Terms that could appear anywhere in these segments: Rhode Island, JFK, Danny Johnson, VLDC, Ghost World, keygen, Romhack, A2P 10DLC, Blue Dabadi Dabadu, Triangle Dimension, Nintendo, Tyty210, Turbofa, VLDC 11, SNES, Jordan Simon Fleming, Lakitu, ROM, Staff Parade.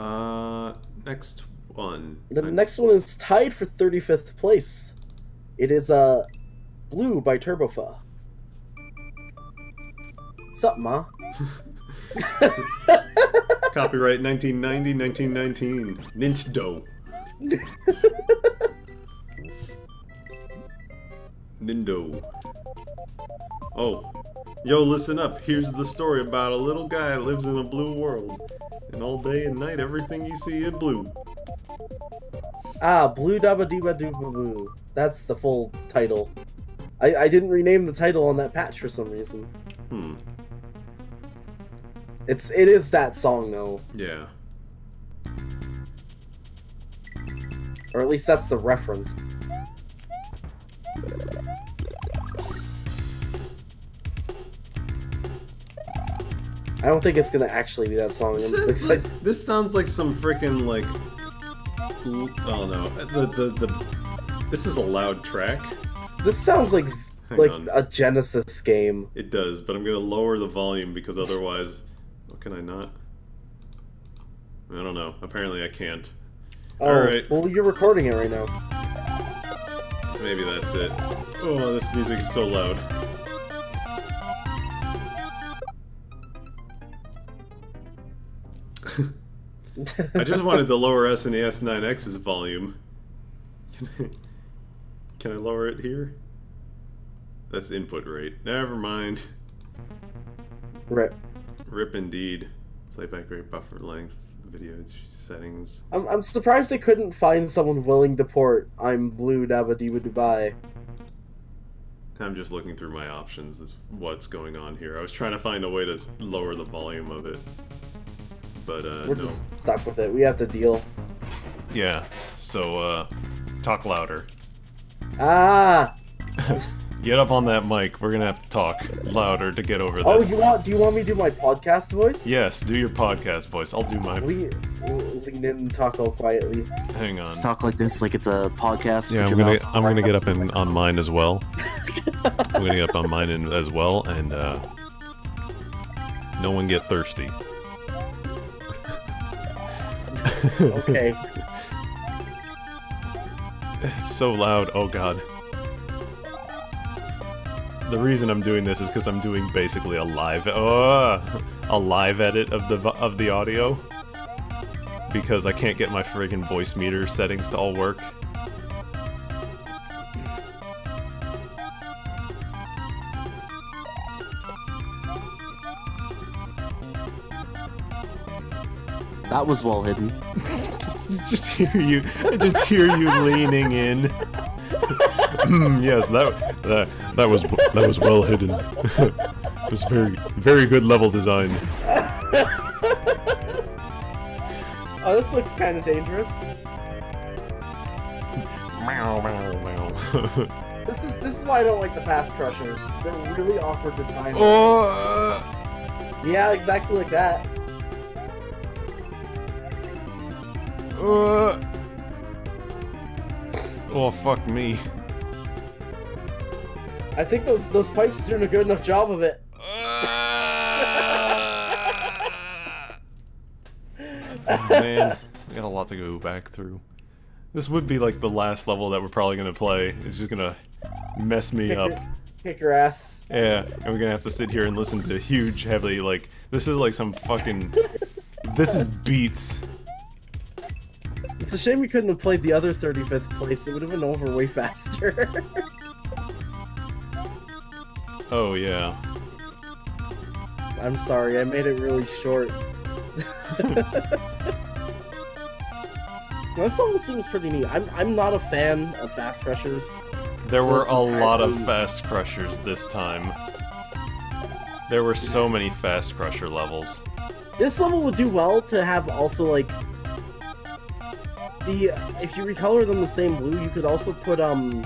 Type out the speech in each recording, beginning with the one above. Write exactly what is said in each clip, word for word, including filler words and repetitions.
Uh, next one. The I'm... next one is tied for thirty-fifth place. It is uh, Blue by Turbofa. Sup, Ma? Copyright nineteen ninety nineteen nineteen. Nintendo. Nindo. Oh. Yo, listen up. Here's the story about a little guy that lives in a blue world. And all day and night, everything you see is blue. Ah, Blue Dabadi Dabadu. -ba That's the full title. I, I didn't rename the title on that patch for some reason. Hmm. It's it is that song though. Yeah. Or at least that's the reference. I don't think it's gonna actually be that song. This, sounds like, like, this sounds like some freaking like. I don't know. The the the. This is a loud track. This sounds like Hang like on. a Genesis game. It does, but I'm gonna lower the volume because otherwise. Can I not? I don't know. Apparently I can't. Oh, all right. Well, you're recording it right now. Maybe that's it. Oh, this music is so loud. I just wanted to lower S N E S nine X's volume. Can I, can I lower it here? That's input rate. Never mind. Right. Rip indeed. Playback rate, buffer length, video settings. I'm, I'm surprised they couldn't find someone willing to port I'm Blue Dabadiba Dubai. I'm just looking through my options is what's going on here. I was trying to find a way to lower the volume of it. But uh, We're no. just stuck with it. We have to deal. Yeah, so uh, talk louder. Ah! Get up on that mic. We're gonna have to talk louder to get over this. Oh, you want? Do you want me to do my podcast voice? Yes, do your podcast voice. I'll do my. We lean in and talk all quietly. Hang on. Let's talk like this, like it's a podcast. Yeah, I'm gonna. Mouth. I'm gonna get up in, on mine as well. I'm gonna get up on mine in, as well, and uh, no one get thirsty. Okay. It's so loud. Oh God. The reason I'm doing this is because I'm doing basically a live, oh, a live edit of the of the audio, because I can't get my friggin' voice meter settings to all work. That was well hidden. Just hear you, just hear you leaning in. Mm, yes, that that that was that was well hidden. It was very very good level design. Oh, this looks kind of dangerous. Meow meow meow. This is this is why I don't like the fast crushers. They're really awkward to time. Oh. Uh, yeah, exactly like that. Uh, oh fuck me. I think those those pipes are doing a good enough job of it. Oh, man, we got a lot to go back through. This would be like the last level that we're probably gonna play. It's just gonna mess me kick up. Your, kick your ass. Yeah, and we're gonna have to sit here and listen to huge, heavily like this is like some fucking. This is beats. It's a shame we couldn't have played the other thirty-fifth place. It would have been over way faster. Oh, yeah. I'm sorry, I made it really short. This song seems pretty neat. I'm, I'm not a fan of Fast Crushers. There were a lot of Fast Crushers this time. There were so many Fast Crusher levels. This level would do well to have also, like... the if you recolor them the same blue, you could also put, um...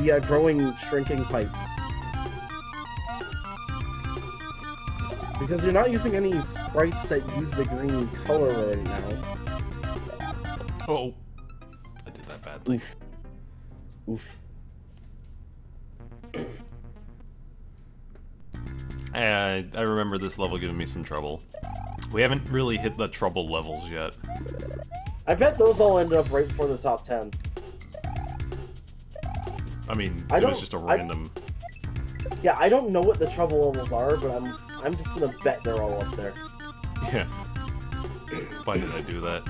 the uh, growing, shrinking pipes. Because you're not using any sprites that use the green color right now. Oh. I did that badly. Oof. Oof. I, I remember this level giving me some trouble. We haven't really hit the trouble levels yet. I bet those all ended up right before the top ten. I mean, I it was just a random... I, yeah, I don't know what the trouble levels are, but I'm I'm just gonna bet they're all up there. Yeah. Why did I do that?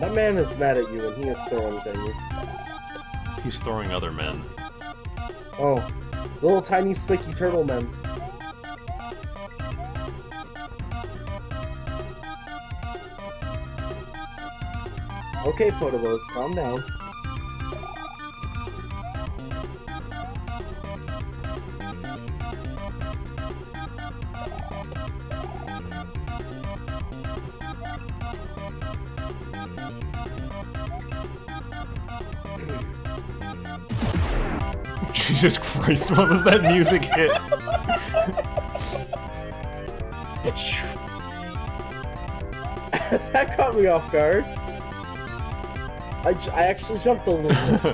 That man is mad at you, and he is throwing things. He's throwing other men. Oh, little tiny spiky turtle men. Okay, Potobos, calm down. Jesus Christ, what was that music hit? That caught me off guard. I, j I actually jumped a little bit.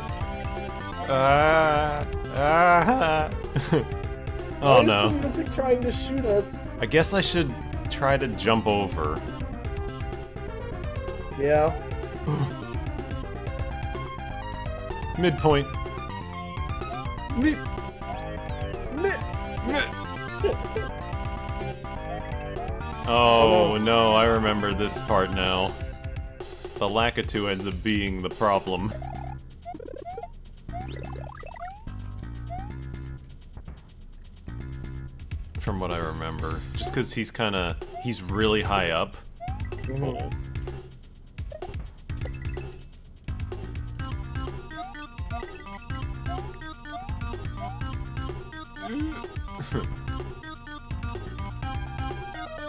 uh, uh, oh Why no. Is the music trying to shoot us? I guess I should try to jump over. Yeah. Midpoint. Mid. Mid. Mid. Oh, oh no, I remember this part now. The Lakitu ends up being the problem. From what I remember. Just because he's kind of... He's really high up. Mm-hmm. Oh.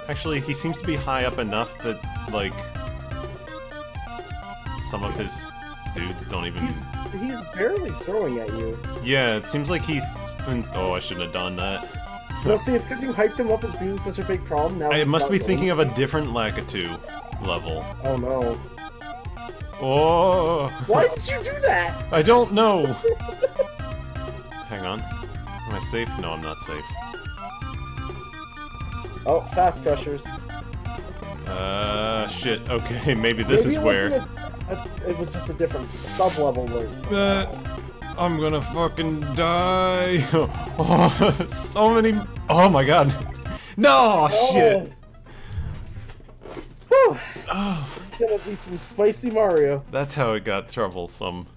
Actually, he seems to be high up enough that, like... Some of his dudes don't even... He's, he's barely throwing at you. Yeah, it seems like he's been... Oh, I shouldn't have done that. Well, see, it's because you hyped him up as being such a big problem. Now I must be thinking of a different Lakitu level. Oh, no. Oh! Why did you do that? I don't know! Hang on. Am I safe? No, I'm not safe. Oh, fast crushers. Uh, shit. Okay, maybe this maybe is where... It was just a different sub-level word. Uh, I'm gonna fucking die. Oh, so many... Oh my god. No, oh. Shit. Whew. Oh. It's gonna be some spicy Mario. That's how it got troublesome.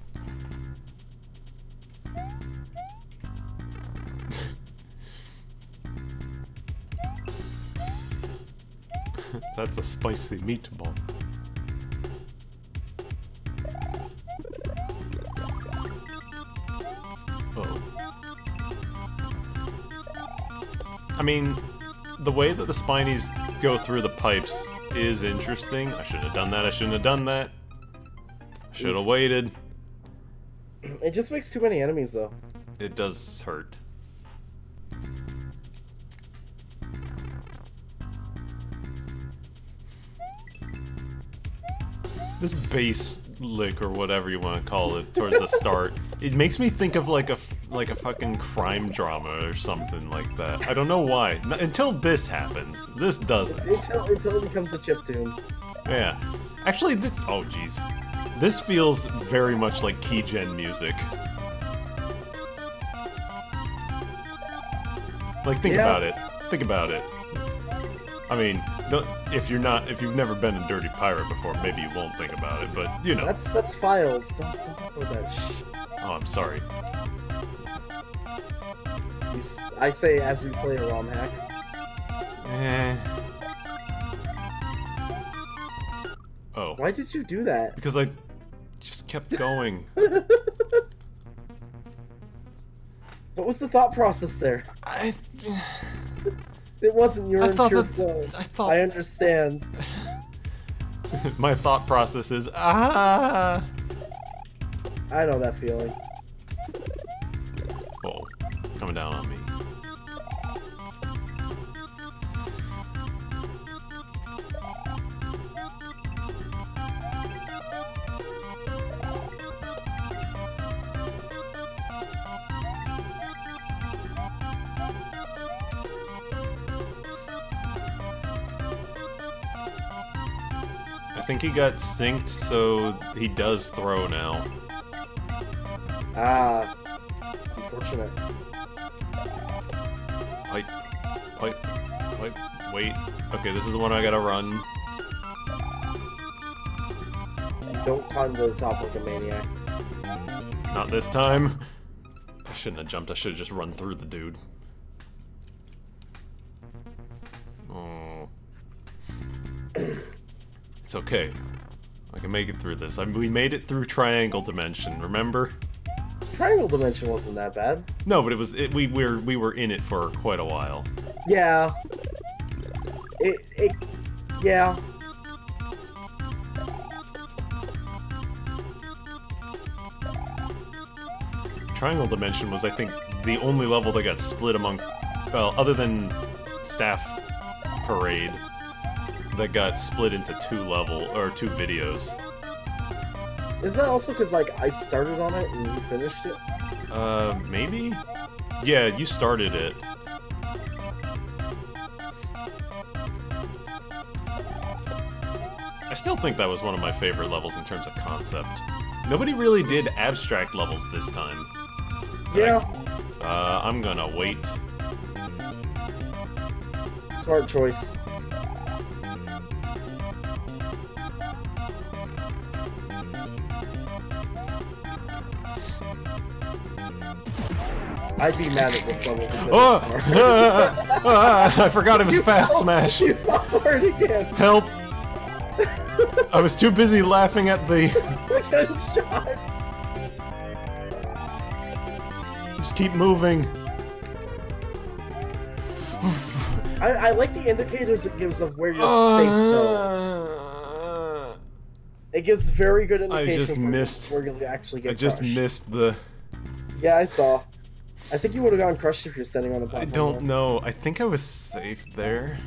That's a spicy meatball. I mean, the way that the Spinies go through the pipes is interesting. I shouldn't have done that, I shouldn't have done that. I should have waited. It just makes too many enemies, though. It does hurt. This bass lick, or whatever you want to call it, towards the start, it makes me think of like a like a fucking crime drama or something like that. I don't know why. Not until this happens. This doesn't. Until until it becomes a chiptune. Yeah. Actually, this. Oh, jeez. This feels very much like keygen music. Like, think yeah. about it. Think about it. I mean, if you're not, if you've never been a dirty pirate before, maybe you won't think about it. But you know, that's that's files. Don't don't talk about that. Shh. Oh, I'm sorry. You s I say as we play a ROM hack. Eh. Oh. Why did you do that? Because I just kept going. What was the thought process there? I. It wasn't your pure flow. I thought. I understand. My thought process is ah. I know that feeling. Oh, coming down on me. think he got synced, so he does throw now. Ah. Unfortunate. Pipe. Pipe. Pipe. Wait. Okay, this is the one I gotta run. Don't climb to the top like a maniac. Not this time. I shouldn't have jumped, I should have just run through the dude. Oh. It's okay. I can make it through this. I mean, we made it through Triangle Dimension, remember? Triangle Dimension wasn't that bad. No, but it was. It, we were we were in it for quite a while. Yeah. It. it yeah. Triangle Dimension was, I think, the only level that got split among, well, other than Staff Parade, that got split into two level or two videos. Is that also because, like, I started on it and you finished it? Uh, maybe? Yeah, you started it. I still think that was one of my favorite levels in terms of concept. Nobody really did abstract levels this time. Yeah. I, uh, I'm gonna wait. Smart choice. I'd be mad at this level. Oh! Uh, uh, I forgot it was you fast fall, smash. You fall for it again. Help! I was too busy laughing at the. Good shot. Just keep moving. I, I like the indicators it gives of where you're uh, safe though. It gives very good indication I just missed. where you'll actually get I just crushed. missed the. Yeah, I saw. I think you would have gotten crushed if you're standing on the platform. I don't right? know. I think I was safe there.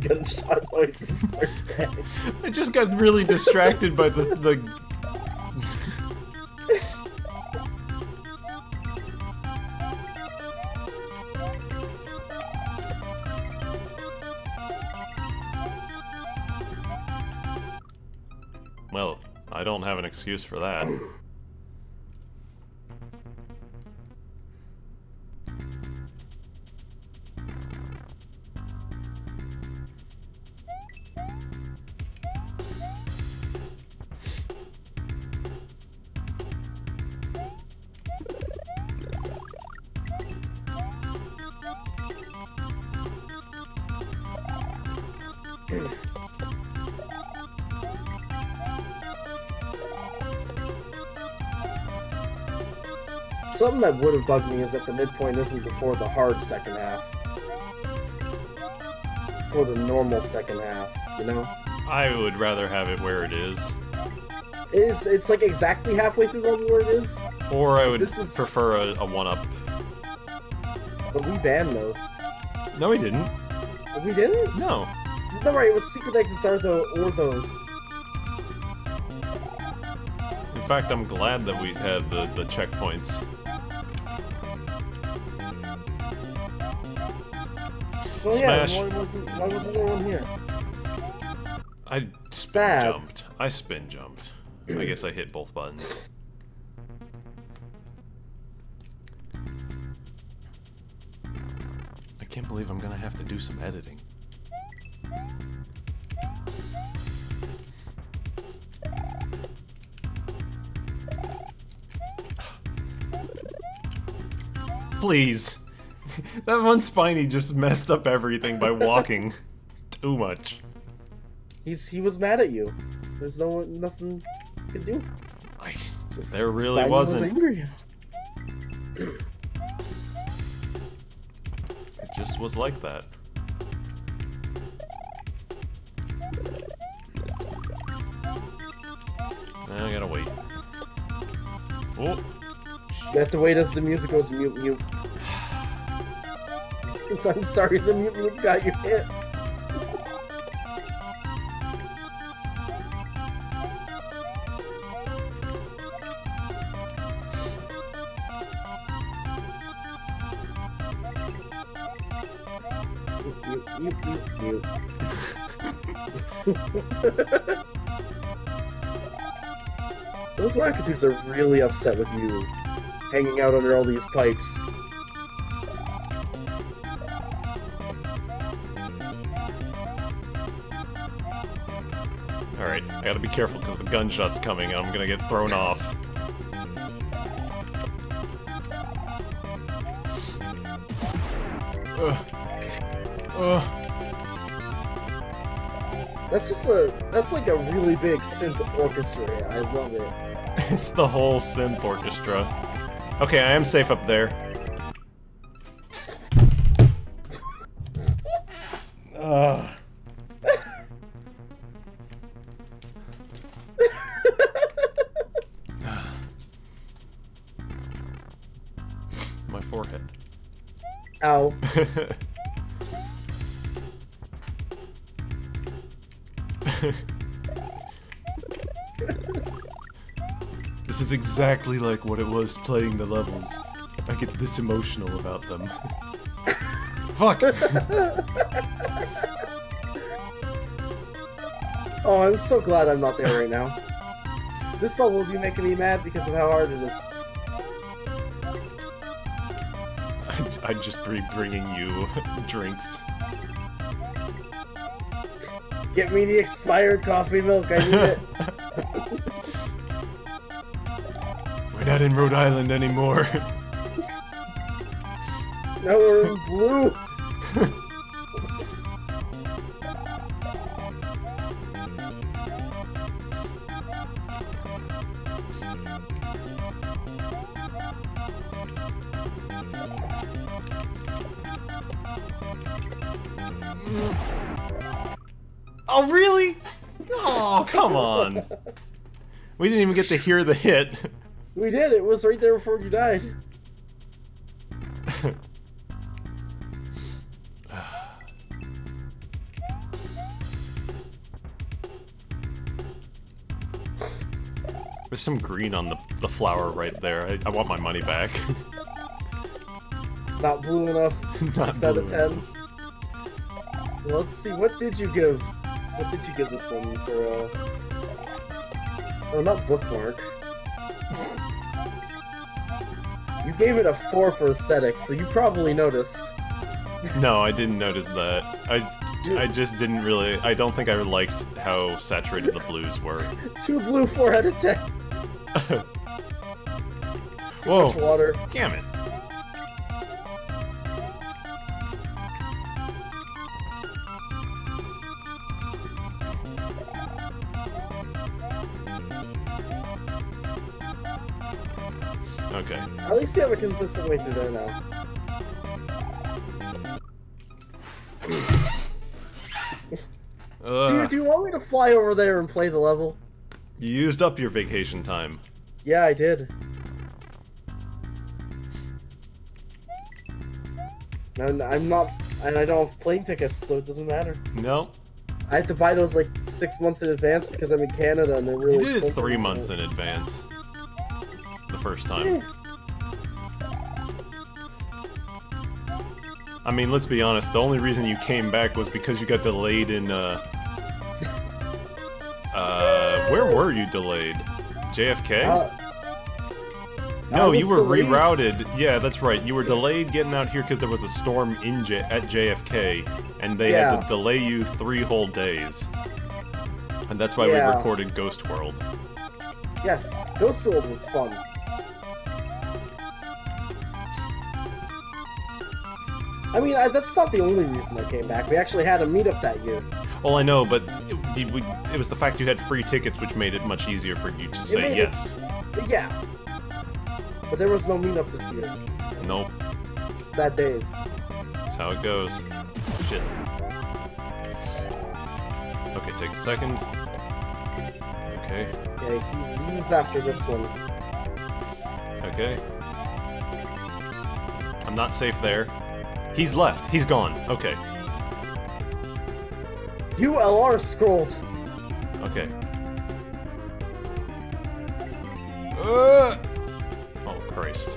Gunshot noises are bad. I just got really distracted by the the. Well, I don't have an excuse for that. Something that would have bugged me is that the midpoint isn't before the hard second half. Or the normal second half, you know? I would rather have it where it is. It's, it's like exactly halfway through the level where it is. Or I would this is... prefer a, a one-up. But we banned those. No, we didn't. We didn't? No. No, right, it was Secret Exits are the, or those. In fact, I'm glad that we had the, the checkpoints. Well, Smash. Yeah, why wasn't, why wasn't there one here? I spin Bad. jumped. I spin jumped. I guess I hit both buttons. I can't believe I'm gonna have to do some editing. Please. That one Spiny just messed up everything by walking too much. He's he was mad at you. There's no nothing you could do. I, there really Spiny wasn't. Was angry. It just was like that. Now I gotta wait. Oh. You have to wait as the music goes mute mute. I'm sorry the mute mute got you hit. Those Lakitus are really upset with you, hanging out under all these pipes. Alright, I gotta be careful because the gunshot's coming and I'm gonna get thrown off. Ugh. Ugh. That's just a... that's like a really big synth orchestra. I love it. It's the whole synth orchestra. Okay, I am safe up there. Ugh. My forehead. Ow. This is exactly like what it was playing the levels. I get this emotional about them. Fuck! Oh, I'm so glad I'm not there right now. This level will be making me mad because of how hard it is. I'd just be bringing you drinks. Get me the expired coffee milk, I need it. We're not in Rhode Island anymore. Now we're in Blue. Oh, really? Oh, come on. We didn't even get to hear the hit. We did. It was right there before you died. There's some green on the, the flower right there. I, I want my money back. Not blue enough. Not blue out of ten. Enough. Let's see, what did you give? What did you give this one for, uh... oh, not bookmark. You gave it a four for aesthetics, so you probably noticed. No, I didn't notice that. I I just didn't really... I don't think I liked how saturated the blues were. Two blue, four out of ten. Whoa. Too much water. Damn it. Okay. At least you have a consistent way through there now. Dude, do you want me to fly over there and play the level? You used up your vacation time. Yeah, I did. And I'm not, and I don't have plane tickets, so it doesn't matter. No. I have to buy those like six months in advance because I'm in Canada and they're really. You did it three months in advance. First time. I mean, let's be honest, the only reason you came back was because you got delayed in, uh... Uh, where were you delayed? J F K? Uh, no, you were delayed. Rerouted. Yeah, that's right. You were delayed getting out here because there was a storm in J at J F K, and they yeah. had to delay you three whole days. And that's why yeah. we recorded Ghost World. Yes, Ghost World was fun. I mean, I, that's not the only reason I came back. We actually had a meetup that year. Well, I know, but it, we, it was the fact you had free tickets which made it much easier for you to it say yes. It, yeah. But there was no meetup this year. Nope. Bad days. That's how it goes. Shit. Okay, take a second. Okay. Yeah, he leaves after this one. Okay. I'm not safe there. He's left. He's gone. Okay. U L R scrolled. Okay. Uh, oh, Christ.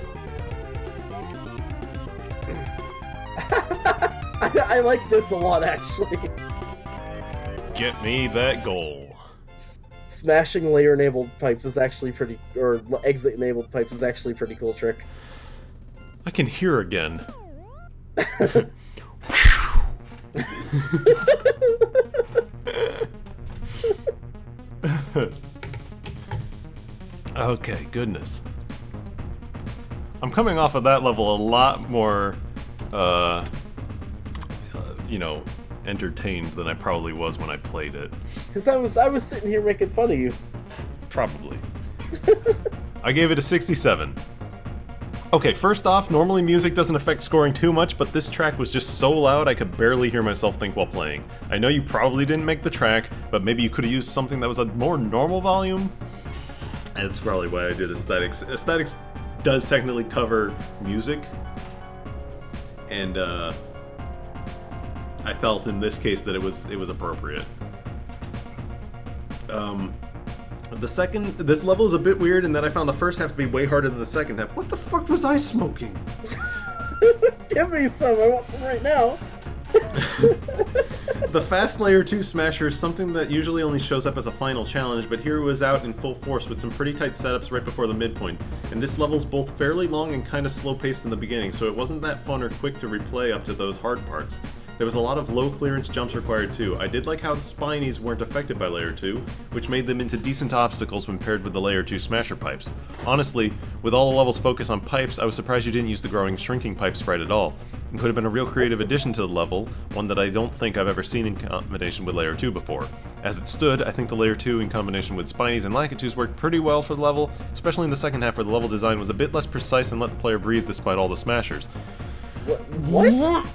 I, I like this a lot, actually. Get me that goal. S smashing layer-enabled pipes is actually pretty... or exit-enabled pipes is actually a pretty cool trick. I can hear again. Okay, goodness. I'm coming off of that level a lot more, uh, uh, you know, entertained than I probably was when I played it. Because I was, I was sitting here making fun of you. Probably. I gave it a sixty-seven. Okay, first off, normally music doesn't affect scoring too much, but this track was just so loud I could barely hear myself think while playing. I know you probably didn't make the track, but maybe you could have used something that was a more normal volume? That's probably why I did aesthetics. Aesthetics does technically cover music, and uh, I felt in this case that it was it was appropriate. Um... The second, this level is a bit weird in that I found the first half to be way harder than the second half. What the fuck was I smoking? Give me some, I want some right now. The fast layer two smasher is something that usually only shows up as a final challenge, but here it was out in full force with some pretty tight setups right before the midpoint. And this level's both fairly long and kind of slow paced in the beginning, so it wasn't that fun or quick to replay up to those hard parts. There was a lot of low clearance jumps required too. I did like how the spinies weren't affected by layer two, which made them into decent obstacles when paired with the layer two smasher pipes. Honestly, with all the levels focused on pipes, I was surprised you didn't use the growing shrinking pipe sprite at all. It could have been a real creative addition to the level, one that I don't think I've ever seen in combination with layer two before. As it stood, I think the layer two in combination with spinies and Lakitus worked pretty well for the level, especially in the second half where the level design was a bit less precise and let the player breathe despite all the smashers. What? What?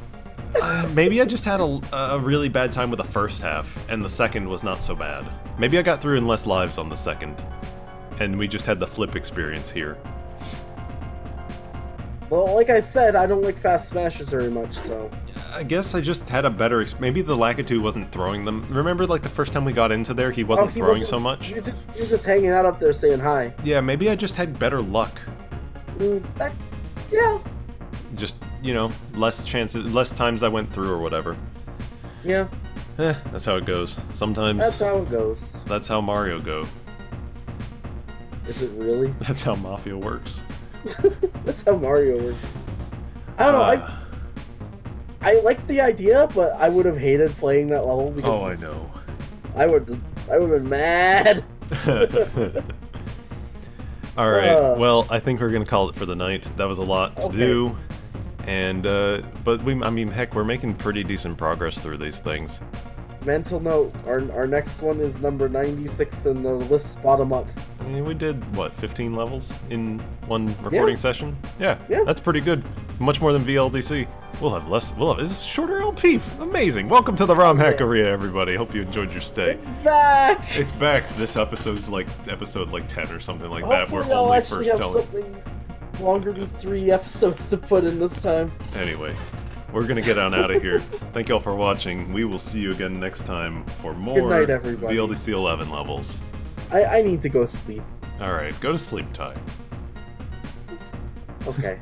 Uh, maybe I just had a, a really bad time with the first half, and the second was not so bad. Maybe I got through in less lives on the second, and we just had the flip experience here. Well, like I said, I don't like fast smashes very much, so... I guess I just had a better... Ex maybe the Lakitu wasn't throwing them. Remember, like, the first time we got into there, he wasn't oh, he throwing wasn't, so much? He was, just, he was just hanging out up there saying hi. Yeah, maybe I just had better luck. Mm, that... Yeah. Just... you know, less chances, less times I went through or whatever. Yeah. Eh, that's how it goes. Sometimes... That's how it goes. That's how Mario go. Is it really? That's how Mafia works. That's how Mario works. I don't uh, know, I... I liked the idea, but I would have hated playing that level because... Oh, I know. I would just, I would have been mad. Alright, uh, well, I think we're gonna call it for the night. That was a lot to okay. do. And, uh, but we, I mean, heck, we're making pretty decent progress through these things. Mental note, our, our next one is number ninety-six in the list, bottom up. I mean, we did, what, fifteen levels in one recording yeah. session? Yeah, yeah, that's pretty good. Much more than V L D C. We'll have less, we'll have, it's shorter L P, amazing. Welcome to the ROM Hackeria, everybody. Hope you enjoyed your stay. It's back! It's back. This episode's like, episode like ten or something like Hopefully that. We're only first telling. Something... longer than three episodes to put in this time. Anyway, we're gonna get on out of here. Thank y'all for watching. We will see you again next time for more Good night, everybody. V L D C eleven levels. I, I need to go sleep. Alright, go to sleep, Ty. Okay.